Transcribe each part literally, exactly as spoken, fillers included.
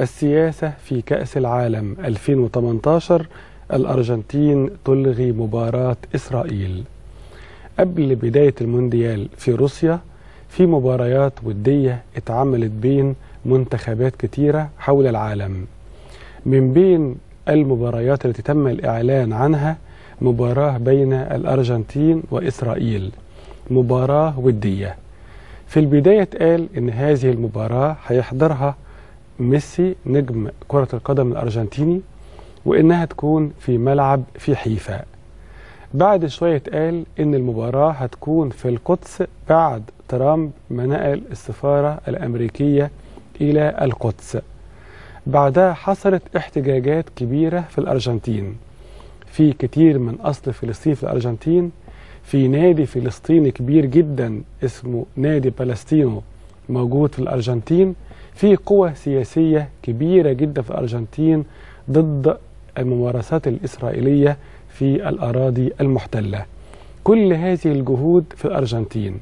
السياسة في كأس العالم ألفين وثمانية عشر، الأرجنتين تلغي مباراة إسرائيل. قبل بداية المونديال في روسيا في مباريات ودية اتعملت بين منتخبات كتيرة حول العالم. من بين المباريات التي تم الإعلان عنها مباراة بين الأرجنتين وإسرائيل، مباراة ودية. في البداية اتقال إن هذه المباراة هيحضرها ميسي نجم كرة القدم الأرجنتيني، وإنها تكون في ملعب في حيفا. بعد شوية اتقال إن المباراة هتكون في القدس بعد ترامب ما نقل السفارة الأمريكية إلى القدس. بعدها حصلت احتجاجات كبيرة في الأرجنتين، في كتير من أصل فلسطين في الأرجنتين، في نادي فلسطيني كبير جدا اسمه نادي بالستينو موجود في الأرجنتين، في قوى سياسية كبيرة جدا في الأرجنتين ضد الممارسات الإسرائيلية في الأراضي المحتلة. كل هذه الجهود في الأرجنتين،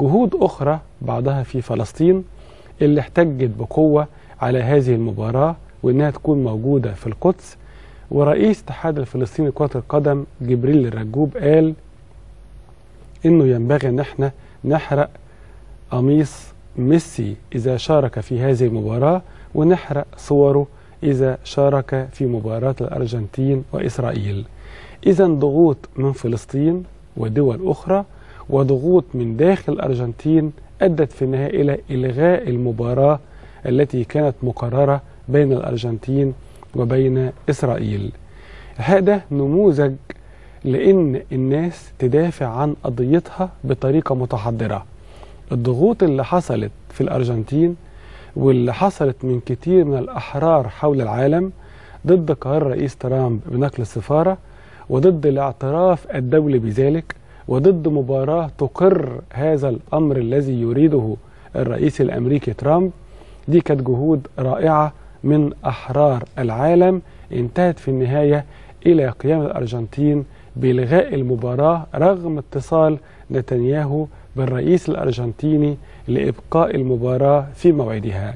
جهود أخرى بعضها في فلسطين اللي احتجت بقوة على هذه المباراة وإنها تكون موجودة في القدس. ورئيس اتحاد الفلسطيني لكرة القدم جبريل الرجوب قال إنه ينبغي إن احنا نحرق قميص ميسي إذا شارك في هذه المباراة، ونحرق صوره إذا شارك في مباراة الأرجنتين وإسرائيل. إذا ضغوط من فلسطين ودول أخرى وضغوط من داخل الأرجنتين أدت في النهاية إلى إلغاء المباراة التي كانت مقررة بين الأرجنتين وبين إسرائيل. هذا نموذج لأن الناس تدافع عن قضيتها بطريقة متحضرة. الضغوط اللي حصلت في الأرجنتين واللي حصلت من كتير من الأحرار حول العالم ضد قرار رئيس ترامب بنقل السفارة، وضد الاعتراف الدولي بذلك، وضد مباراة تقر هذا الأمر الذي يريده الرئيس الأمريكي ترامب، دي كانت جهود رائعة من أحرار العالم انتهت في النهاية إلى قيام الأرجنتين بإلغاء المباراة رغم اتصال نتنياهو بالرئيس الأرجنتيني لإبقاء المباراة في موعدها.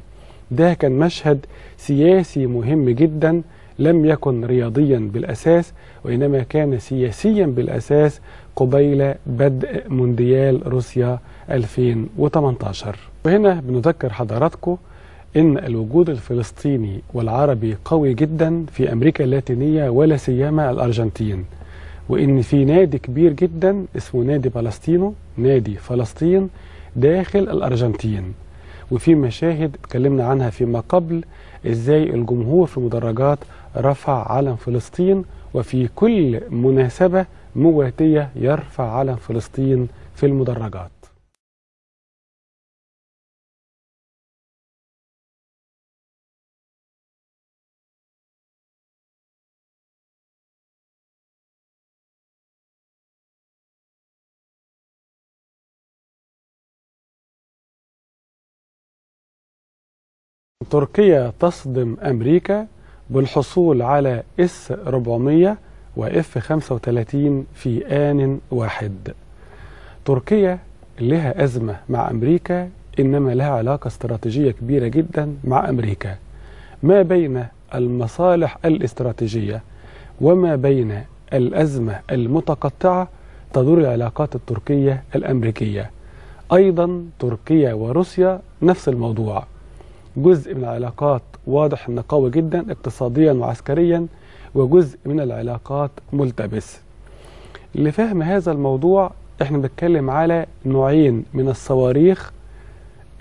ده كان مشهد سياسي مهم جدا، لم يكن رياضيا بالأساس وإنما كان سياسيا بالأساس قبيل بدء مونديال روسيا ألفين وثمانية عشر. وهنا بنذكر حضراتكم إن الوجود الفلسطيني والعربي قوي جدا في أمريكا اللاتينية ولا سيما الأرجنتين، وإن في نادي كبير جدا اسمه نادي بالستينو، نادي فلسطين داخل الأرجنتين. وفي مشاهد اتكلمنا عنها فيما قبل إزاي الجمهور في المدرجات رفع علم فلسطين، وفي كل مناسبة مواتية يرفع علم فلسطين في المدرجات. تركيا تصدم أمريكا بالحصول على إس أربعمية وإف خمسة وثلاثين في آن واحد. تركيا لها أزمة مع أمريكا، إنما لها علاقة استراتيجية كبيرة جدا مع أمريكا، ما بين المصالح الاستراتيجية وما بين الأزمة المتقطعة تدور العلاقات التركية الأمريكية. أيضا تركيا وروسيا نفس الموضوع، جزء من العلاقات واضح أنه قوي جدا اقتصاديا وعسكريا، وجزء من العلاقات ملتبس. لفهم هذا الموضوع احنا بنتكلم على نوعين من الصواريخ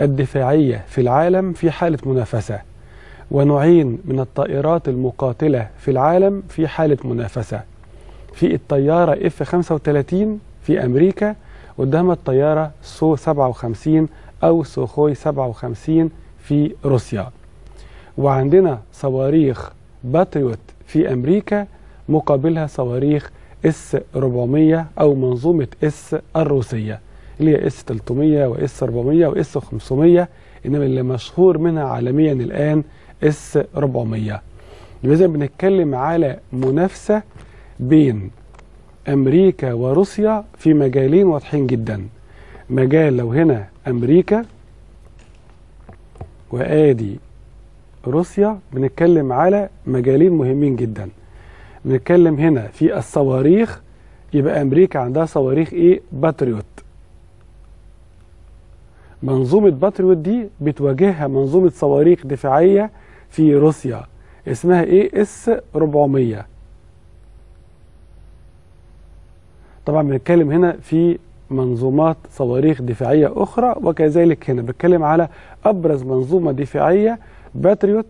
الدفاعية في العالم في حالة منافسة، ونوعين من الطائرات المقاتلة في العالم في حالة منافسة. في الطيارة إف خمسة وثلاثين في أمريكا، قدامها الطيارة سو سبعة وخمسين أو سوخوي سبعة وخمسين في روسيا، وعندنا صواريخ باتريوت في أمريكا مقابلها صواريخ إس أربعمية أو منظومة إس الروسية اللي هي إس ثلاثمية وإس أربعمية وإس خمسمية، إنما اللي مشهور منها عالميا الآن إس أربعمية. لذا بنتكلم على منافسة بين أمريكا وروسيا في مجالين واضحين جدا. مجال لو هنا أمريكا وآدي روسيا بنتكلم على مجالين مهمين جدا. بنتكلم هنا في الصواريخ، يبقى أمريكا عندها صواريخ إيه؟ باتريوت. منظومة باتريوت دي بتواجهها منظومة صواريخ دفاعية في روسيا اسمها إيه؟ اس أربعمية. طبعا بنتكلم هنا في منظومات صواريخ دفاعية أخرى، وكذلك هنا بنتكلم على أبرز منظومة دفاعية باتريوت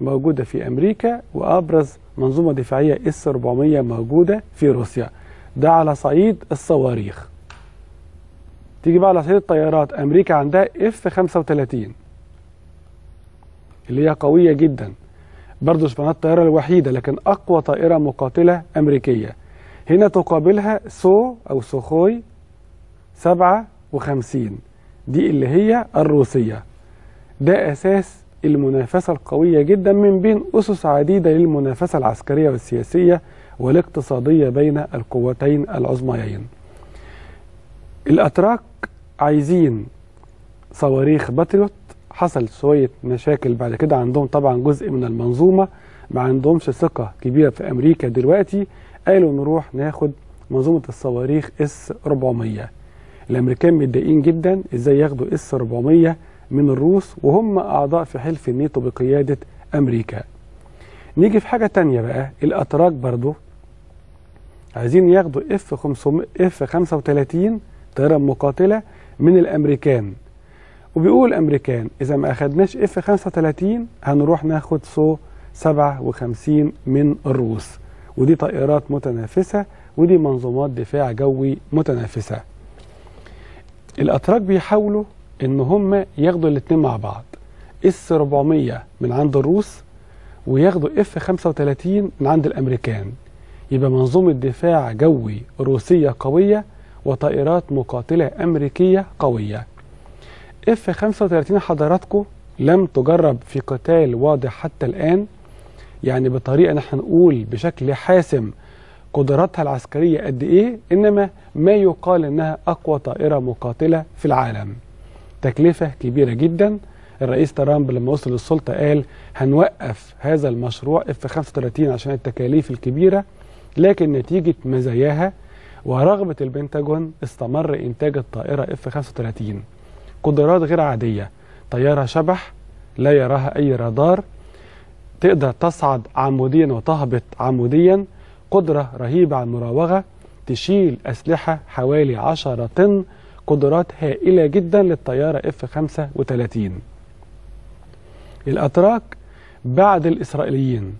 موجودة في أمريكا، وأبرز منظومة دفاعية اس أربعمية موجودة في روسيا. ده على صعيد الصواريخ. تيجي بقى على صعيد الطيارات، أمريكا عندها اف خمسة وتلاتين اللي هي قوية جدا، برضه مش معناها الطيارة الوحيدة لكن أقوى طائرة مقاتلة أمريكية. هنا تقابلها سو أو سوخوي سبعة وخمسين دي اللي هي الروسية. ده أساس المنافسة القوية جدا من بين أسس عديدة للمنافسة العسكرية والسياسية والاقتصادية بين القوتين العظميين. الأتراك عايزين صواريخ باتريوت، حصل شوية مشاكل بعد كده عندهم طبعا جزء من المنظومة، ما عندهمش ثقة كبيرة في أمريكا دلوقتي، قالوا نروح ناخد منظومة الصواريخ اس أربعمية. الأمريكان متضايقين جدا إزاي ياخدوا اس أربعمية من الروس وهم أعضاء في حلف الناتو بقيادة أمريكا. نيجي في حاجة تانية بقى، الأتراك برضو عايزين ياخدوا اف خمسة وتلاتين طيارة مقاتلة من الأمريكان، وبيقول الأمريكان إذا ما أخدناش اف خمسة وتلاتين هنروح ناخد سو سبعة وخمسين من الروس، ودي طائرات متنافسة ودي منظومات دفاع جوي متنافسة. الأتراك بيحاولوا إن هم ياخدوا الاتنين مع بعض، اس أربعمية من عند الروس وياخدوا اف خمسة وتلاتين من عند الأمريكان، يبقى منظومة دفاع جوي روسية قوية وطائرات مقاتلة أمريكية قوية. اف خمسة وتلاتين حضراتكم لم تجرب في قتال واضح حتى الآن، يعني بطريقة نحن نقول بشكل حاسم قدراتها العسكرية قد إيه، إنما ما يقال إنها أقوى طائرة مقاتلة في العالم. تكلفة كبيرة جدا، الرئيس ترامب لما وصل للسلطة قال هنوقف هذا المشروع اف خمسة وتلاتين عشان التكاليف الكبيرة، لكن نتيجة مزاياها ورغبة البنتاجون استمر إنتاج الطائرة اف خمسة وتلاتين. قدرات غير عادية، طيارة شبح لا يراها أي رادار، تقدر تصعد عموديا وتهبط عموديا، قدرة رهيبة على المراوغة، تشيل أسلحة حوالي عشرة طن، قدرات هائلة جدا للطيارة اف خمسة وتلاتين. الأتراك بعد الإسرائيليين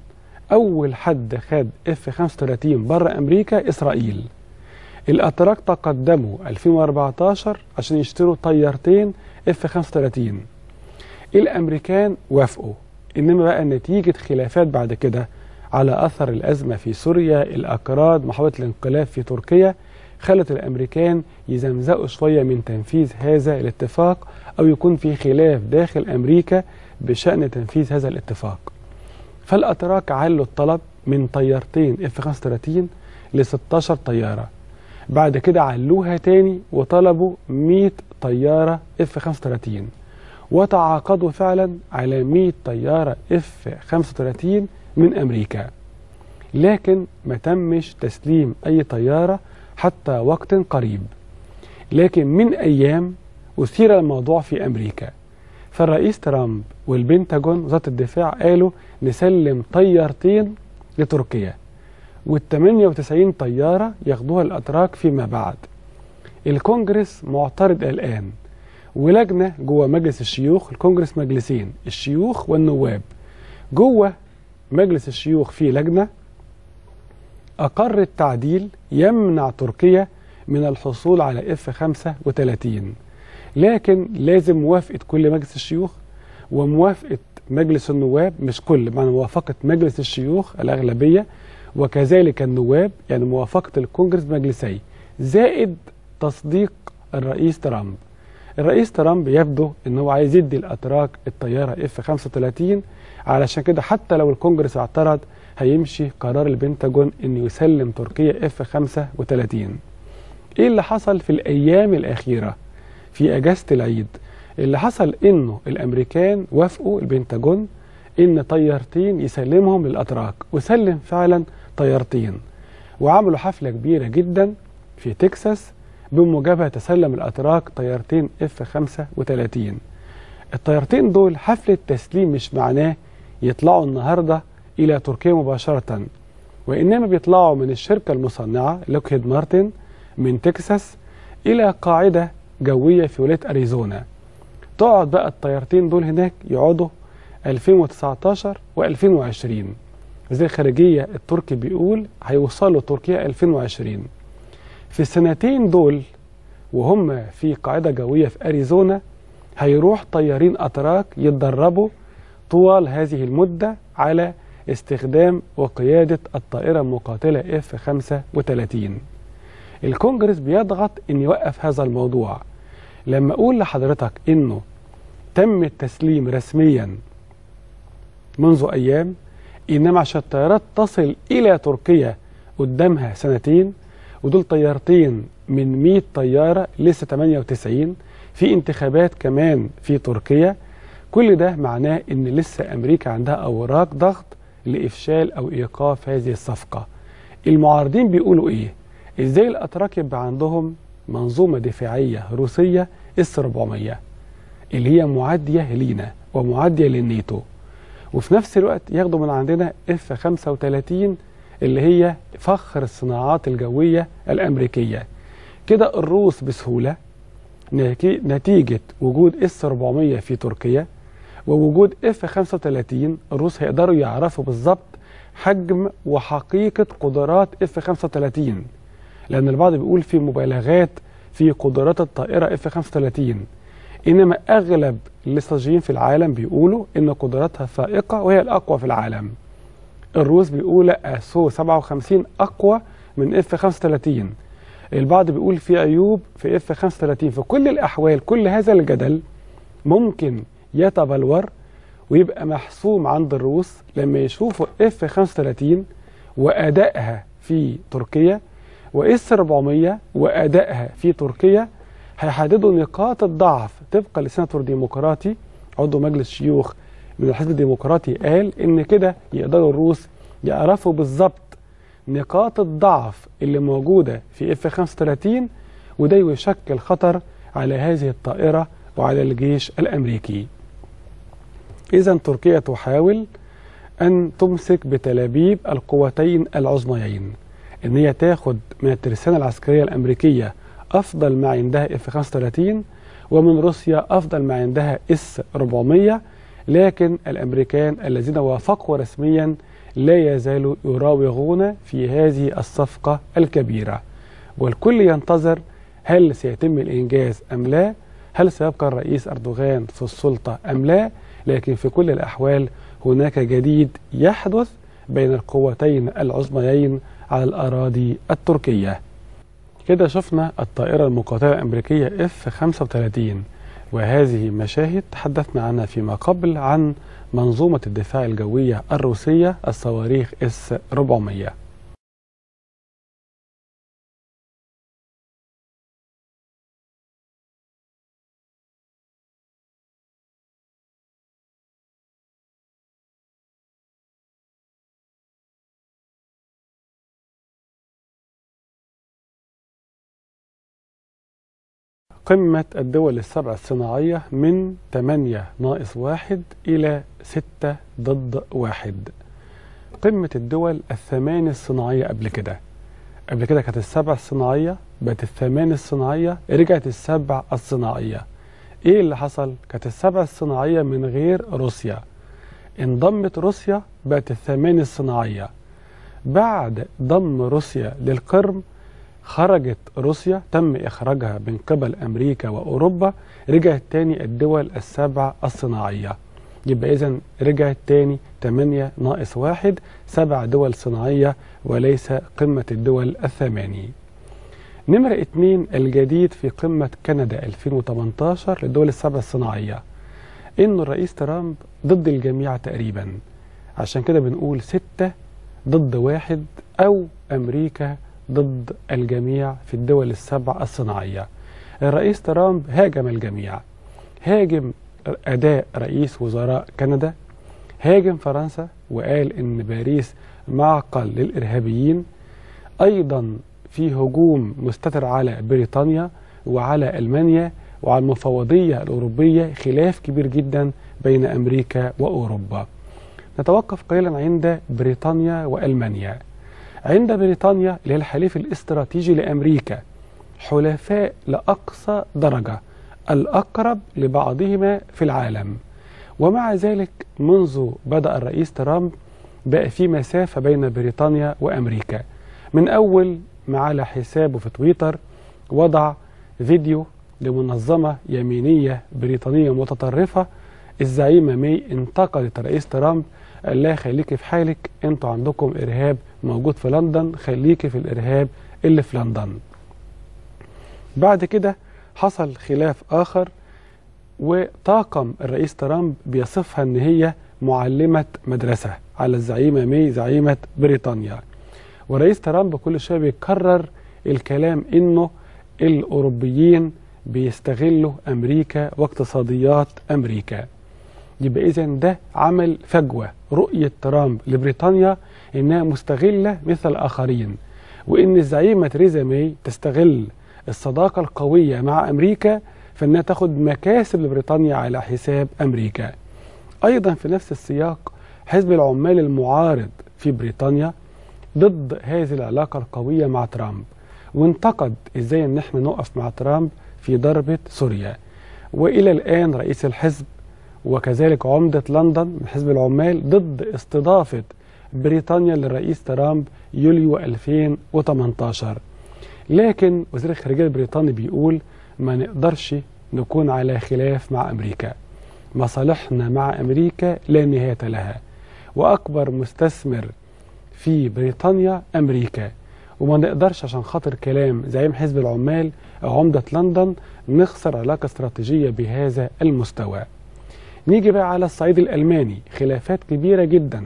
أول حد خد اف خمسة وتلاتين بره أمريكا إسرائيل. الأتراك تقدموا ألفين وأربعتاشر عشان يشتروا طيارتين اف خمسة وتلاتين، الأمريكان وافقوا، إنما بقى نتيجة خلافات بعد كده على أثر الأزمة في سوريا، الأكراد، محاولة الانقلاب في تركيا، خلت الأمريكان يزمزقوا شوية من تنفيذ هذا الاتفاق، أو يكون في خلاف داخل أمريكا بشأن تنفيذ هذا الاتفاق. فالأتراك علوا الطلب من طيارتين اف خمسة وتلاتين ل ستاشر طيارة، بعد كده علوها تاني وطلبوا مية طيارة اف خمسة وتلاتين، وتعاقدوا فعلا على مية طيارة اف خمسة وتلاتين من أمريكا، لكن ما تمش تسليم أي طيارة حتى وقت قريب. لكن من أيام أثير الموضوع في أمريكا، فالرئيس ترامب والبنتاجون وزارة الدفاع قالوا نسلم طيارتين لتركيا، والتمانية وتسعين طيارة ياخدوها الأتراك فيما بعد. الكونجرس معترض الآن، ولجنة جوه مجلس الشيوخ، الكونجرس مجلسين، الشيوخ والنواب، جوه مجلس الشيوخ في لجنة أقر التعديل يمنع تركيا من الحصول على اف خمسة وتلاتين، لكن لازم موافقة كل مجلس الشيوخ وموافقة مجلس النواب، مش كل معنى موافقة مجلس الشيوخ الأغلبية وكذلك النواب، يعني موافقة الكونجرس مجلسي زائد تصديق الرئيس ترامب. الرئيس ترامب يبدو أنه عايز يدي الأتراك الطيارة اف خمسة وتلاتين، علشان كده حتى لو الكونجرس اعترض هيمشي قرار البنتاجون أن يسلم تركيا اف خمسة وتلاتين. إيه اللي حصل في الأيام الأخيرة في أجازة العيد؟ اللي حصل أنه الأمريكان وافقوا البنتاجون إن طيارتين يسلمهم للأتراك، وسلم فعلا طيارتين، وعملوا حفلة كبيرة جدا في تكساس بموجبها تسلم الأتراك طيارتين إف خمسة وثلاثين. الطيارتين دول حفلة تسليم مش معناه يطلعوا النهاردة إلى تركيا مباشرة، وإنما بيطلعوا من الشركة المصنعة لوكهيد مارتن من تكساس إلى قاعدة جوية في ولاية أريزونا. تقعد بقى الطيارتين دول هناك يقعدوا ألفين وتسعتاشر وألفين وعشرين. زي الخارجية التركي بيقول هيوصلوا تركيا ألفين وعشرين. في السنتين دول وهم في قاعدة جوية في أريزونا هيروح طيارين أتراك يتدربوا طوال هذه المدة على استخدام وقيادة الطائرة المقاتلة إف خمسة وثلاثين. الكونجرس بيضغط إن يوقف هذا الموضوع. لما أقول لحضرتك إنه تم التسليم رسميا منذ أيام، إنما عشان الطيارات تصل إلى تركيا قدامها سنتين، ودول طيارتين من مية طيارة لسه تمانية وتسعين، في انتخابات كمان في تركيا، كل ده معناه إن لسه أمريكا عندها أوراق ضغط لإفشال أو إيقاف هذه الصفقة. المعارضين بيقولوا إيه؟ إزاي الأتراك يبقى عندهم منظومة دفاعية روسية إس أربعمية اللي هي معادية لينا ومعادية للنيتو، وفي نفس الوقت ياخدوا من عندنا إف خمسة وثلاثين اللي هي فخر الصناعات الجوية الأمريكية. كده الروس بسهولة نتيجة وجود إس أربعمية في تركيا ووجود إف خمسة وثلاثين الروس هيقدروا يعرفوا بالظبط حجم وحقيقة قدرات إف خمسة وثلاثين، لأن البعض بيقول في مبالغات في قدرات الطائرة إف خمسة وثلاثين، إنما أغلب الاستراتيجيين في العالم بيقولوا إن قدراتها فائقة وهي الأقوى في العالم. الروس بيقول لأ، سو سبعة وخمسين أقوى من إف خمسة وثلاثين. البعض بيقول في عيوب في إف خمسة وثلاثين. في كل الأحوال كل هذا الجدل ممكن يتبلور ويبقى محسوم عند الروس لما يشوفوا إف خمسة وثلاثين وأدائها في تركيا وإس أربعمية وأدائها في تركيا. هيحددوا نقاط الضعف طبقا لسناتور ديمقراطي عضو مجلس شيوخ من الحزب الديمقراطي قال إن كده يقدروا الروس يعرفوا بالظبط نقاط الضعف اللي موجودة في إف خمسة وثلاثين، وده يشكل خطر على هذه الطائرة وعلى الجيش الأمريكي. إذا تركيا تحاول أن تمسك بتلابيب القوتين العظميين، إن هي تاخد من الترسانة العسكرية الأمريكية أفضل ما عندها إف خمسة وثلاثين ومن روسيا أفضل ما عندها إس أربعمية، لكن الأمريكان الذين وافقوا رسميا لا يزالوا يراوغون في هذه الصفقة الكبيرة، والكل ينتظر هل سيتم الإنجاز أم لا، هل سيبقى الرئيس أردوغان في السلطة أم لا، لكن في كل الأحوال هناك جديد يحدث بين القوتين العظميين على الأراضي التركية. كده شفنا الطائرة المقاتلة الأمريكية إف خمسة وثلاثين، وهذه مشاهد تحدثنا عنها فيما قبل عن منظومة الدفاع الجوية الروسية الصواريخ إس أربعمية. قمة الدول السبع الصناعية من تمانية ناقص واحد إلى ستة ضد واحد. قمة الدول الثمان الصناعية قبل كده قبل كده كانت السبع الصناعية، بقت الثمان الصناعية، رجعت السبع الصناعية. إيه اللي حصل؟ كانت السبع الصناعية من غير روسيا، انضمت روسيا بقت الثمان الصناعية. بعد ضم روسيا للقرم خرجت روسيا، تم إخراجها من قبل أمريكا وأوروبا، رجعت تاني الدول السبع الصناعية. يبقى إذا رجعت تاني تمانية ناقص واحد، سبع دول صناعية وليس قمة الدول الثمانية. نمرة اتنين الجديد في قمة كندا ألفين وتمنتاشر للدول السبع الصناعية إنه الرئيس ترامب ضد الجميع تقريبا، عشان كده بنقول ستة ضد واحد أو أمريكا ضد الجميع في الدول السبع الصناعية. الرئيس ترامب هاجم الجميع، هاجم أداء رئيس وزراء كندا، هاجم فرنسا وقال إن باريس معقل للإرهابيين. أيضا في هجوم مستتر على بريطانيا وعلى ألمانيا وعلى المفوضية الأوروبية، خلاف كبير جدا بين أمريكا وأوروبا. نتوقف قليلا عند بريطانيا وألمانيا. عند بريطانيا اللي هي الحليف الاستراتيجي لأمريكا، حلفاء لأقصى درجة، الأقرب لبعضهما في العالم، ومع ذلك منذ بدأ الرئيس ترامب بقى في مسافة بين بريطانيا وأمريكا. من أول ما على حسابه في تويتر وضع فيديو لمنظمة يمينية بريطانية متطرفة، الزعيمة ماي انتقدت الرئيس ترامب، قال لها خليكي في حالك، انتوا عندكم إرهاب موجود في لندن، خليكي في الإرهاب اللي في لندن. بعد كده حصل خلاف آخر، وطاقم الرئيس ترامب بيصفها إن هي معلمة مدرسة على الزعيمة ماي زعيمة بريطانيا. ورئيس ترامب كل شوية بيكرر الكلام إنه الأوروبيين بيستغلوا أمريكا واقتصاديات أمريكا. يبقى إذن ده عمل فجوة، رؤية ترامب لبريطانيا إنها مستغلة مثل الآخرين، وإن الزعيمة تريزا ماي تستغل الصداقة القوية مع أمريكا فإنها تاخد مكاسب لبريطانيا على حساب أمريكا. أيضا في نفس السياق حزب العمال المعارض في بريطانيا ضد هذه العلاقة القوية مع ترامب، وانتقد إزاي إن احنا نقف مع ترامب في ضربة سوريا. وإلى الآن رئيس الحزب وكذلك عمدة لندن من حزب العمال ضد استضافة بريطانيا للرئيس ترامب يوليو ألفين وثمانية عشر. لكن وزير الخارجية البريطاني بيقول ما نقدرش نكون على خلاف مع أمريكا، مصالحنا مع أمريكا لا نهاية لها، وأكبر مستثمر في بريطانيا أمريكا، وما نقدرش عشان خاطر كلام زعيم حزب العمال أو عمدة لندن نخسر علاقة استراتيجية بهذا المستوى. نيجي بقى على الصعيد الألماني، خلافات كبيرة جدا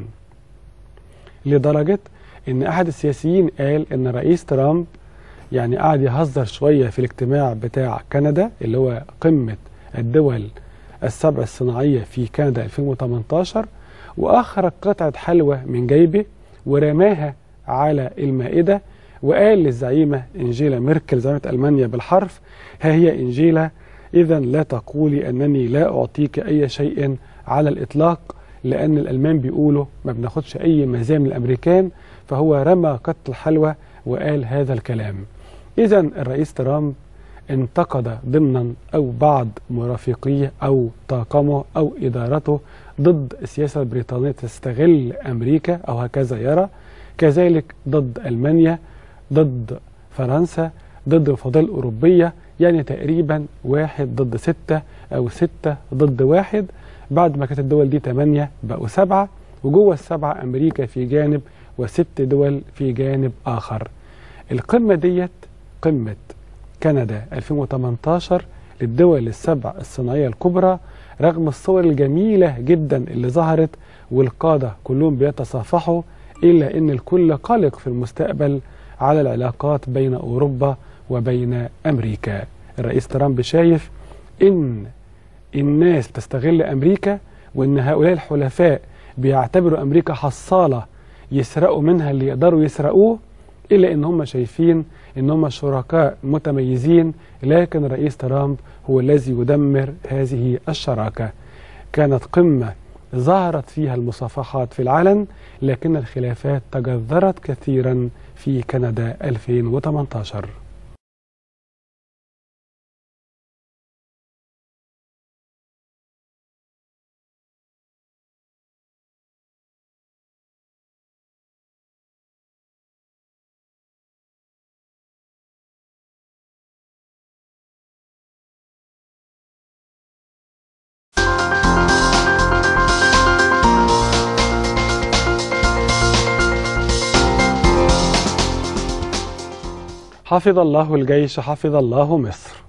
لدرجة إن أحد السياسيين قال إن الرئيس ترامب يعني قاعد يهزر شوية في الاجتماع بتاع كندا اللي هو قمة الدول السبع الصناعية في كندا ألفين وثمانية عشر، وأخرج قطعة حلوى من جيبه ورماها على المائدة، وقال للزعيمة إنجيلا ميركل زعيمة ألمانيا بالحرف: ها هي إنجيلا، إذا لا تقولي أنني لا أعطيك أي شيء على الإطلاق، لأن الألمان بيقولوا ما بناخدش أي مزايا من الأمريكان، فهو رمى قطعة الحلوى وقال هذا الكلام. إذا الرئيس ترامب انتقد ضمنا أو بعض مرافقيه أو طاقمه أو إدارته ضد السياسة البريطانية تستغل أمريكا أو هكذا يرى، كذلك ضد ألمانيا، ضد فرنسا، ضد الفضاء الأوروبية، يعني تقريبا واحد ضد ستة أو ستة ضد واحد. بعد ما كانت الدول دي ثمانية بقوا سبعة، وجوه السبعة أمريكا في جانب وست دول في جانب آخر. القمة ديت قمة كندا ألفين وثمانية عشر للدول السبع الصناعية الكبرى، رغم الصور الجميلة جدا اللي ظهرت والقادة كلهم بيتصافحوا، إلا أن الكل قلق في المستقبل على العلاقات بين أوروبا وبين أمريكا. الرئيس ترامب شايف إن الناس بتستغل أمريكا، وإن هؤلاء الحلفاء بيعتبروا أمريكا حصالة يسرقوا منها اللي يقدروا يسرقوه، إلا إن هم شايفين إن هم شركاء متميزين، لكن الرئيس ترامب هو الذي يدمر هذه الشراكة. كانت قمة ظهرت فيها المصافحات في العلن، لكن الخلافات تجذرت كثيرا في كندا ألفين وثمانية عشر. حفظ الله الجيش، حفظ الله مصر.